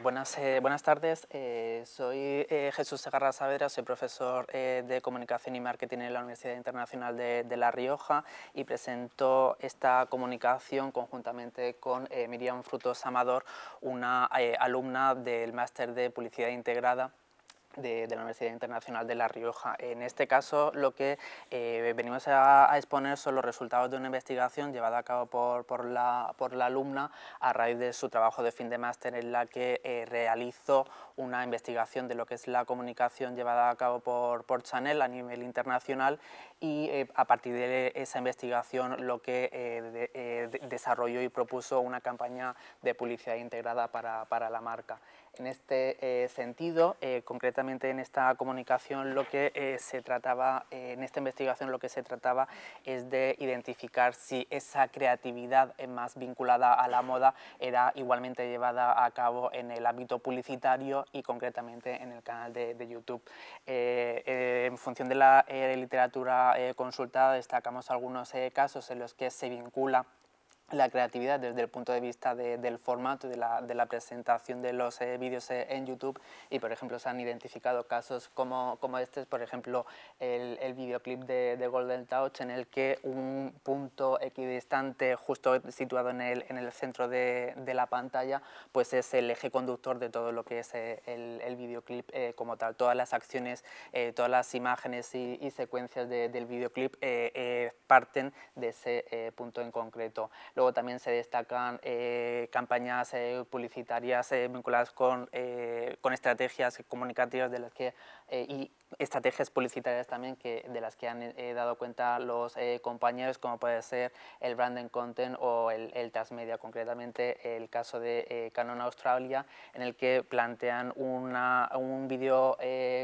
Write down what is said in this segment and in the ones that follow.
Buenas tardes. Soy Jesús Segarra Saavedra, soy profesor de Comunicación y Marketing en la Universidad Internacional de La Rioja y presento esta comunicación conjuntamente con Miriam Frutos Amador, una alumna del Máster de Publicidad Integrada de la Universidad Internacional de La Rioja. En este caso, lo que venimos a exponer son los resultados de una investigación llevada a cabo por la alumna a raíz de su trabajo de fin de máster, en la que realizó una investigación de lo que es la comunicación llevada a cabo por Chanel a nivel internacional, y a partir de esa investigación lo que desarrolló y propuso una campaña de publicidad integrada para la marca. En este sentido, concretamente en esta comunicación, lo que se trataba, en esta investigación lo que se trataba es de identificar si esa creatividad más vinculada a la moda era igualmente llevada a cabo en el ámbito publicitario y concretamente en el canal de YouTube. En función de la literatura consultada, destacamos algunos casos en los que se vincula la creatividad desde el punto de vista del formato y de la presentación de los vídeos en YouTube, y por ejemplo se han identificado casos como este, por ejemplo el videoclip de Golden Touch, en el que un punto equidistante justo situado en el centro de la pantalla pues es el eje conductor de todo lo que es el videoclip como tal. Todas las acciones, todas las imágenes y secuencias del videoclip parten de ese punto en concreto. Luego también se destacan campañas publicitarias vinculadas con estrategias comunicativas de las que y estrategias publicitarias también de las que han dado cuenta los compañeros, como puede ser el Branding Content o el Task Media, concretamente el caso de Canon Australia, en el que plantean un vídeo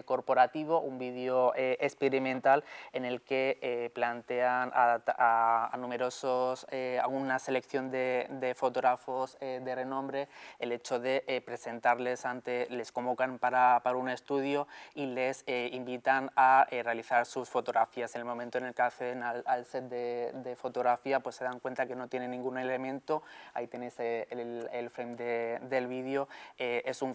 corporativo, un vídeo experimental, en el que plantean a numerosos, a una selección de fotógrafos de renombre, el hecho de presentarles les convocan para un estudio y les invitan a realizar sus fotografías. En el momento en el que acceden al set de fotografía, pues se dan cuenta que no tiene ningún elemento. Ahí tenéis el frame del vídeo. Es un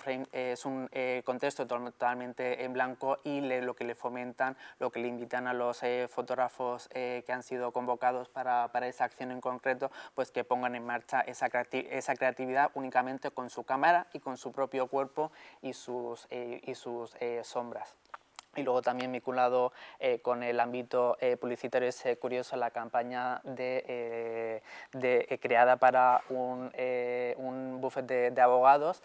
contexto totalmente en blanco, y lo que le fomentan, lo que le invitan a los fotógrafos que han sido convocados para esa acción en concreto, pues que pongan en marcha esa creatividad únicamente con su cámara y con su propio cuerpo y sus sombras. Y luego también vinculado con el ámbito publicitario es curioso la campaña creada para un bufete de abogados,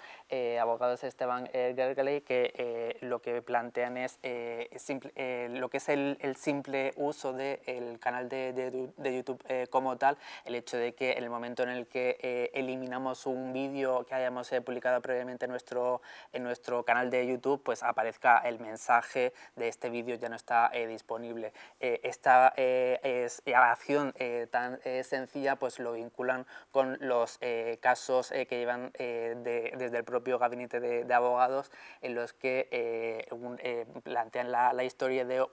abogados Esteban Gergley, que lo que plantean es lo que es el simple uso del canal de YouTube como tal, el hecho de que en el momento en el que eliminamos un vídeo que hayamos publicado previamente en nuestro canal de YouTube, pues aparezca el mensaje de este vídeo ya no está disponible. Esta acción tan sencilla pues lo vinculan con los casos que llevan desde el propio gabinete de abogados, en los que plantean la historia de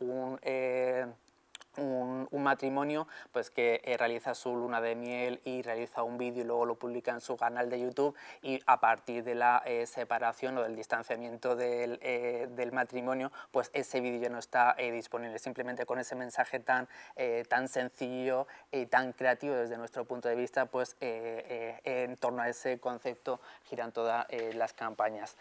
un matrimonio pues que realiza su luna de miel y realiza un vídeo y luego lo publica en su canal de YouTube, y a partir de la separación o del distanciamiento del matrimonio, pues ese vídeo ya no está disponible. Simplemente con ese mensaje tan sencillo y tan creativo desde nuestro punto de vista, pues en torno a ese concepto giran todas las campañas.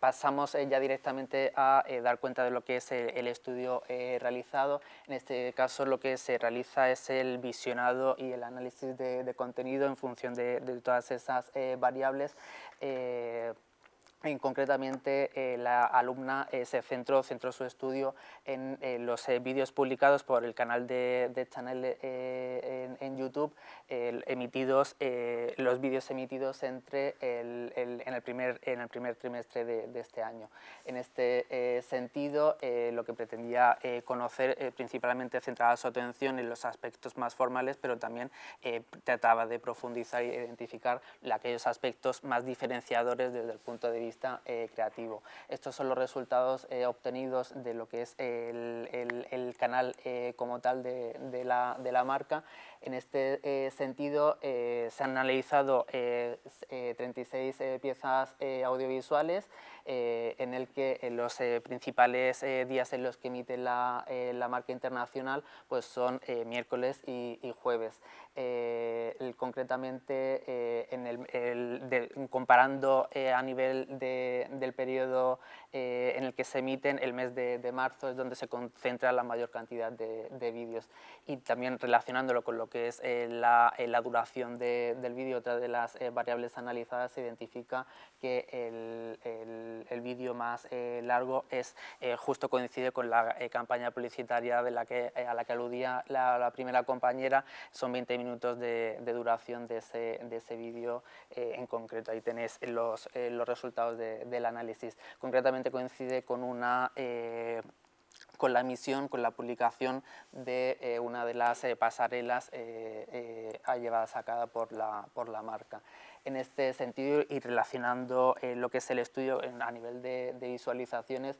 Pasamos ya directamente a dar cuenta de lo que es el estudio realizado. En este caso lo que se realiza es el visionado y el análisis de contenido en función de todas esas variables. Concretamente, la alumna se centró su estudio en los vídeos publicados por el canal de Chanel en YouTube, los vídeos emitidos en el primer trimestre de este año. En este sentido, lo que pretendía conocer, principalmente centraba su atención en los aspectos más formales, pero también trataba de profundizar y identificar aquellos aspectos más diferenciadores desde el punto de vista creativo. Estos son los resultados obtenidos de lo que es el canal como tal de la marca. En este sentido, se han analizado 36 piezas audiovisuales en el que los principales días en los que emite la marca internacional pues son miércoles y jueves. Concretamente, comparando a nivel del periodo en el que se emiten, el mes de marzo es donde se concentra la mayor cantidad de vídeos. Y también relacionándolo con lo que es la duración del vídeo, otra de las variables analizadas, se identifica que el vídeo más largo justo coincide con la campaña publicitaria a la que aludía la primera compañera. Son 20 minutos de duración de ese vídeo en concreto. Ahí tenéis los resultados del análisis. Concretamente coincide con con la emisión, con la publicación de una de las pasarelas llevadas a cabo por la marca. En este sentido, y relacionando lo que es el estudio a nivel de visualizaciones,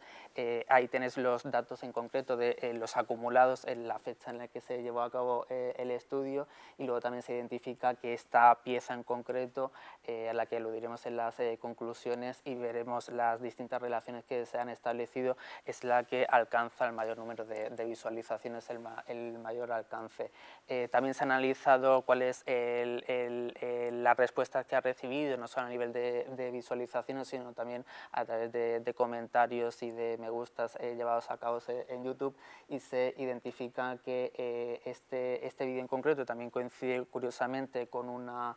ahí tenéis los datos en concreto de los acumulados en la fecha en la que se llevó a cabo el estudio, y luego también se identifica que esta pieza en concreto, a la que aludiremos en las conclusiones y veremos las distintas relaciones que se han establecido, es la que alcanza el mayor número de visualizaciones, el mayor alcance. También se ha analizado cuál es la respuesta que ha recibido, no solo a nivel de visualizaciones, sino también a través de comentarios y de me gustas llevados a cabo en YouTube, y se identifica que este vídeo en concreto también coincide curiosamente con la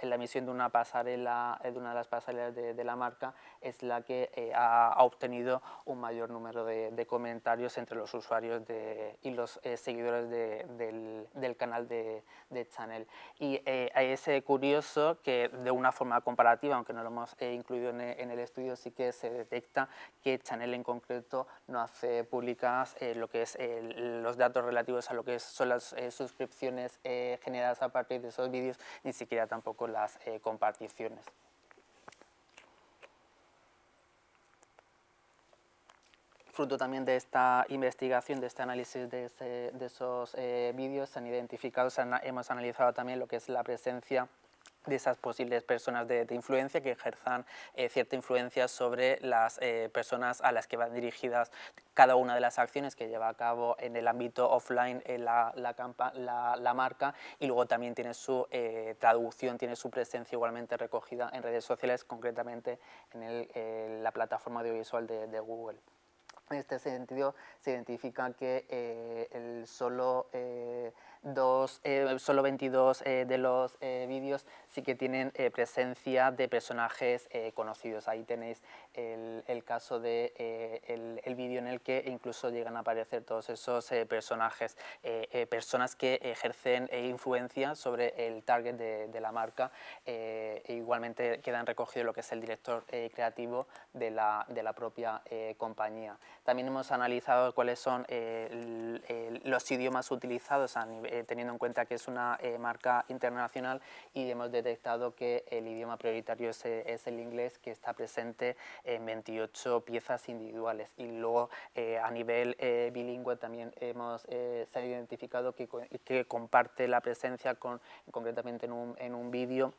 emisión de una pasarela, de una de las pasarelas de la marca, es la que ha obtenido un mayor número de comentarios entre los usuarios y los seguidores del canal de Chanel. Y es curioso que de una forma comparativa, aunque no lo hemos incluido en el estudio, sí que se detecta que Chanel en concreto no hace públicas lo que es los datos relativos a lo que son las suscripciones generadas a partir de esos vídeos, ni siquiera tampoco las comparticiones. Fruto también de esta investigación, de este análisis de esos vídeos, se han identificado, hemos analizado también lo que es la presencia de esas posibles personas de influencia que ejerzan cierta influencia sobre las personas a las que van dirigidas cada una de las acciones que lleva a cabo en el ámbito offline la marca, y luego también tiene su traducción, tiene su presencia igualmente recogida en redes sociales, concretamente en la plataforma audiovisual de Google. En este sentido, se identifica que solo 22 de los vídeos sí que tienen presencia de personajes conocidos. Ahí tenéis el caso de el vídeo en el que incluso llegan a aparecer todos esos personajes, personas que ejercen influencia sobre el target de la marca. E igualmente quedan recogidos lo que es el director creativo de la propia compañía. También hemos analizado cuáles son los idiomas utilizados, teniendo en cuenta que es una marca internacional, y hemos detectado que el idioma prioritario es el inglés, que está presente en 28 piezas individuales. Y luego a nivel bilingüe también se ha identificado que comparte la presencia concretamente en un vídeo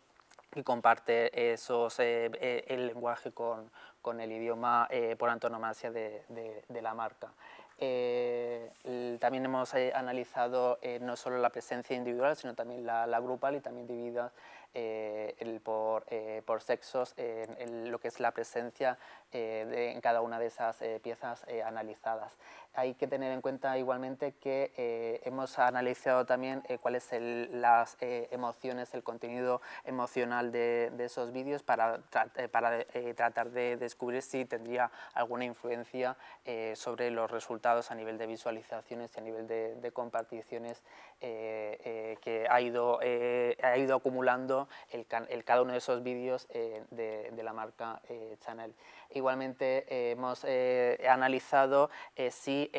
que comparte el lenguaje con el idioma por antonomasia de la marca. También hemos analizado no solo la presencia individual, sino también la grupal, y también divididas por sexos lo que es la presencia en cada una de esas piezas analizadas. Hay que tener en cuenta igualmente que hemos analizado también cuáles son las emociones, el contenido emocional de esos vídeos para tratar de descubrir si tendría alguna influencia sobre los resultados a nivel de visualizaciones y a nivel de comparticiones que ha ido acumulando cada uno de esos vídeos de la marca Chanel. Y igualmente hemos analizado si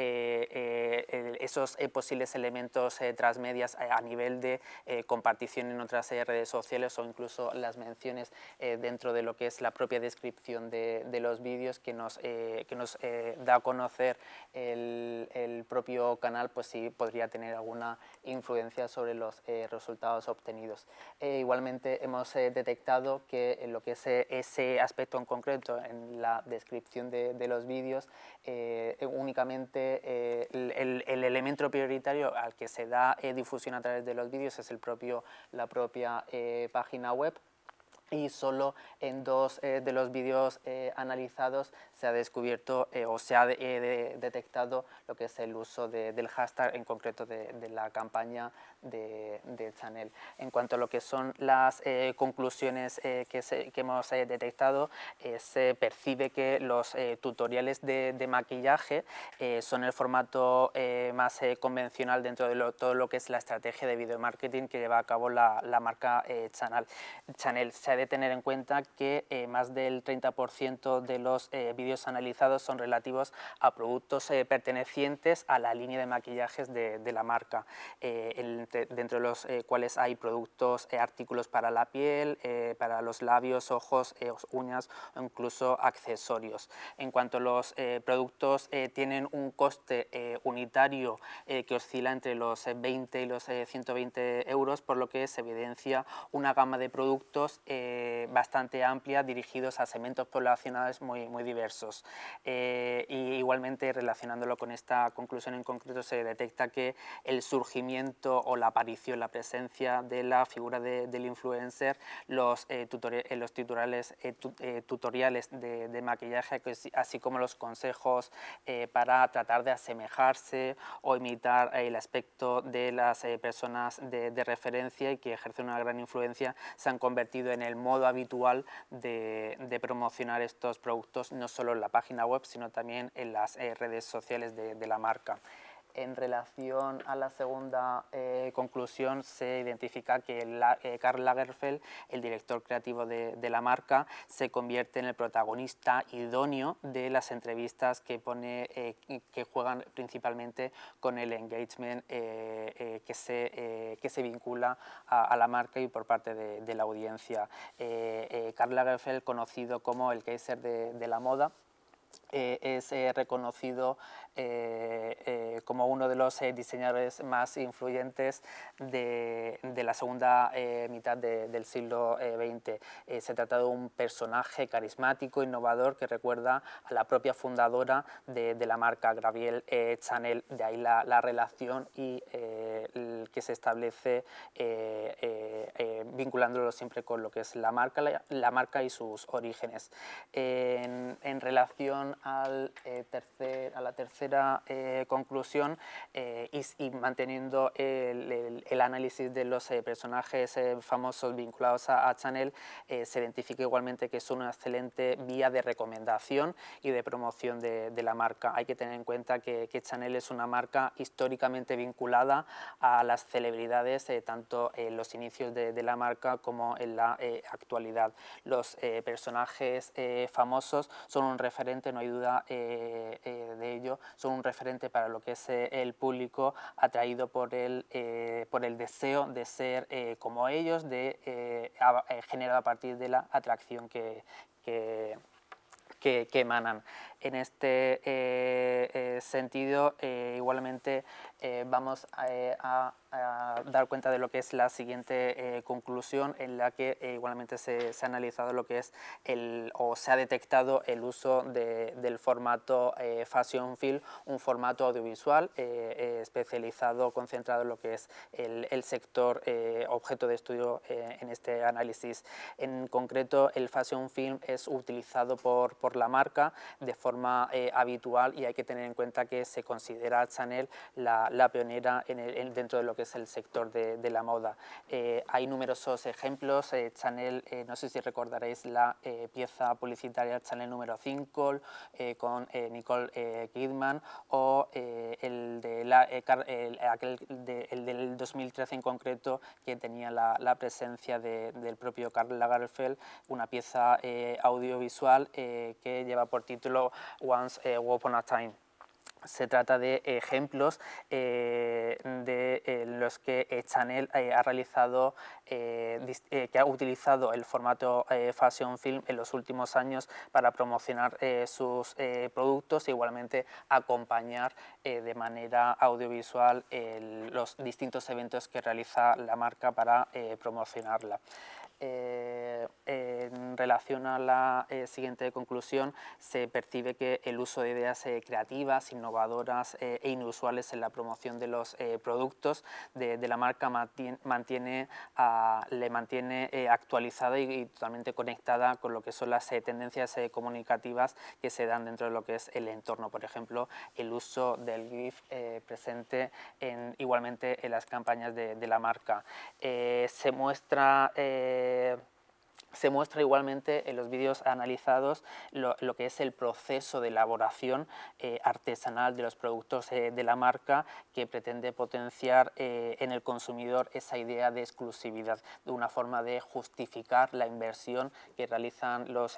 esos posibles elementos transmedias a nivel de compartición en otras redes sociales o incluso las menciones dentro de lo que es la propia descripción de los vídeos que nos da a conocer el propio canal, pues sí podría tener alguna influencia sobre los resultados obtenidos. Igualmente hemos detectado que en lo que es ese aspecto en concreto, en la descripción de los vídeos, únicamente el elemento prioritario al que se da difusión a través de los vídeos es la propia página web. Y solo en dos de los vídeos analizados se ha descubierto o se ha detectado lo que es el uso del hashtag, en concreto de la campaña de Chanel. En cuanto a lo que son las conclusiones que hemos detectado, se percibe que los tutoriales de maquillaje son el formato más convencional dentro de todo lo que es la estrategia de video marketing que lleva a cabo la marca Chanel. Se ha de tener en cuenta que más del 30% de los vídeos analizados son relativos a productos pertenecientes a la línea de maquillajes de la marca, dentro de los cuales hay productos, artículos para la piel, para los labios, ojos, uñas o incluso accesorios. En cuanto a los productos, tienen un coste unitario que oscila entre los 20 y los 120 euros, por lo que se evidencia una gama de productos bastante amplia, dirigidos a segmentos poblacionales muy, muy diversos. Y igualmente, relacionándolo con esta conclusión en concreto, se detecta que el surgimiento o la aparición, la presencia de la figura del influencer, los tutoriales de maquillaje, así como los consejos para tratar de asemejarse o imitar el aspecto de las personas de referencia y que ejercen una gran influencia, se han convertido en el modo habitual de promocionar estos productos, no solo en la página web, sino también en las redes sociales de la marca. En relación a la segunda conclusión, se identifica que Karl Lagerfeld, el director creativo de la marca, se convierte en el protagonista idóneo de las entrevistas que juegan principalmente con el engagement que se vincula a la marca y por parte de la audiencia. Karl Lagerfeld, conocido como el Kaiser de la moda, es reconocido como uno de los diseñadores más influyentes de la segunda mitad del siglo XX. Se trata de un personaje carismático, innovador, que recuerda a la propia fundadora de la marca, Gabrielle Chanel. De ahí la relación y que se establece vinculándolo siempre con lo que es la marca y sus orígenes. En relación a la tercera conclusión y manteniendo el análisis de los personajes famosos vinculados a Chanel, se identifica igualmente que es una excelente vía de recomendación y de promoción de la marca. Hay que tener en cuenta que Chanel es una marca históricamente vinculada a las celebridades, tanto en los inicios de la marca como en la actualidad. Los personajes famosos son un referente, no hay duda de ello, son un referente para lo que es el público atraído por el deseo de ser como ellos, de generar a partir de la atracción que emanan. En este sentido, igualmente vamos a dar cuenta de lo que es la siguiente conclusión, en la que igualmente se ha analizado lo que es se ha detectado el uso del formato Fashion Film, un formato audiovisual especializado, concentrado en lo que es el sector objeto de estudio en este análisis. En concreto, el Fashion Film es utilizado por la marca de forma habitual y hay que tener en cuenta que se considera Chanel la pionera dentro de lo que que es el sector de la moda. Hay numerosos ejemplos. Chanel, no sé si recordaréis la pieza publicitaria Chanel número 5 con Nicole Kidman, o el del 2013 en concreto, que tenía la presencia del propio Karl Lagerfeld, una pieza audiovisual que lleva por título Once Upon a Time. Se trata de ejemplos de los que Chanel ha realizado, que ha utilizado el formato fashion film en los últimos años para promocionar sus productos e igualmente acompañar de manera audiovisual los distintos eventos que realiza la marca para promocionarla. En relación a la siguiente conclusión, se percibe que el uso de ideas creativas, innovadoras e inusuales en la promoción de los productos de la marca le mantiene actualizada y totalmente conectada con lo que son las tendencias comunicativas que se dan dentro de lo que es el entorno. Por ejemplo, el uso del GIF presente igualmente en las campañas de la marca. Se muestra igualmente en los vídeos analizados lo que es el proceso de elaboración artesanal de los productos de la marca, que pretende potenciar en el consumidor esa idea de exclusividad, de una forma de justificar la inversión que realizan los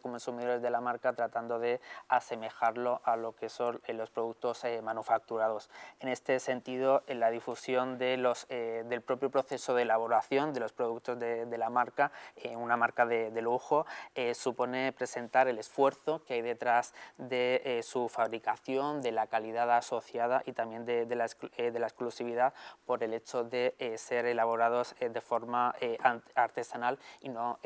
consumidores de la marca, tratando de asemejarlo a lo que son los productos manufacturados. En este sentido, en la difusión del propio proceso de elaboración de los productos de la marca, una marca de lujo, supone presentar el esfuerzo que hay detrás de su fabricación, de la calidad asociada y también de la exclusividad por el hecho de ser elaborados de forma artesanal y no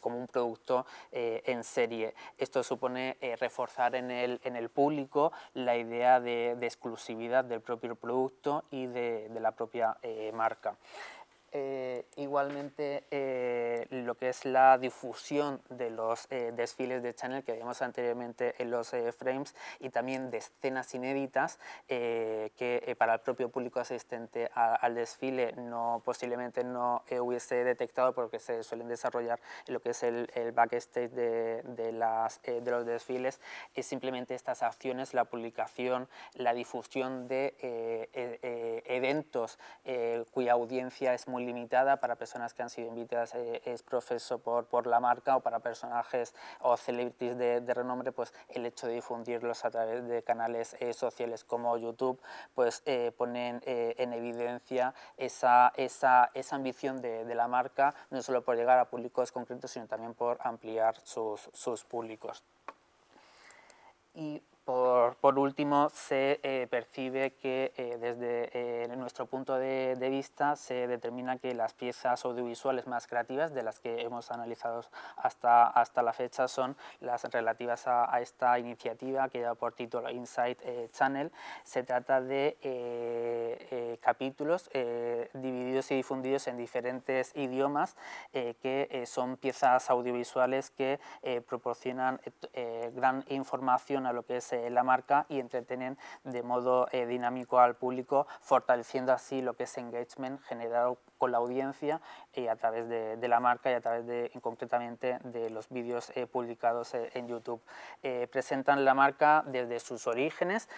como un producto en serie. Esto supone reforzar en el público la idea de exclusividad del propio producto y de la propia marca. Igualmente, lo que es la difusión de los desfiles de Chanel que vimos anteriormente en los frames, y también de escenas inéditas que para el propio público asistente al desfile posiblemente no hubiese detectado, porque se suelen desarrollar en lo que es el backstage de los desfiles. Es simplemente estas acciones, la publicación, la difusión de eventos cuya audiencia es muy limitada, para personas que han sido invitadas ex profeso por la marca, o para personajes o celebrities de renombre, pues el hecho de difundirlos a través de canales sociales como YouTube, pues ponen en evidencia esa ambición de la marca, no solo por llegar a públicos concretos, sino también por ampliar sus públicos. Y por último, se percibe que desde nuestro punto de vista se determina que las piezas audiovisuales más creativas de las que hemos analizado hasta la fecha son las relativas a esta iniciativa que lleva por título Inside Channel. Se trata de capítulos divididos y difundidos en diferentes idiomas que son piezas audiovisuales que proporcionan gran información a lo que es la marca y entretienen de modo dinámico al público, fortaleciendo así lo que es engagement generado con la audiencia a través de la marca y a través concretamente de los vídeos publicados en YouTube. Presentan la marca desde sus orígenes,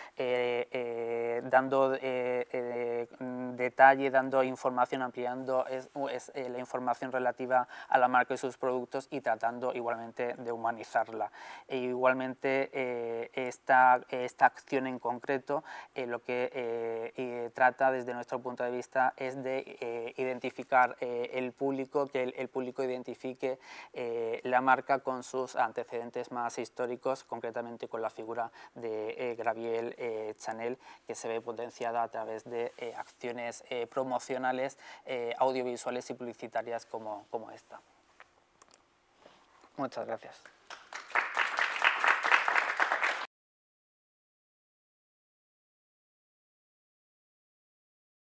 dando detalle, dando información, ampliando la información relativa a la marca y sus productos, y tratando igualmente de humanizarla. Igualmente, esta acción en concreto lo que trata desde nuestro punto de vista es de identificar el público, que el público identifique la marca con sus antecedentes más históricos, concretamente con la figura de Gabrielle Chanel, que se ve potenciada a través de acciones promocionales, audiovisuales y publicitarias como esta. Muchas gracias.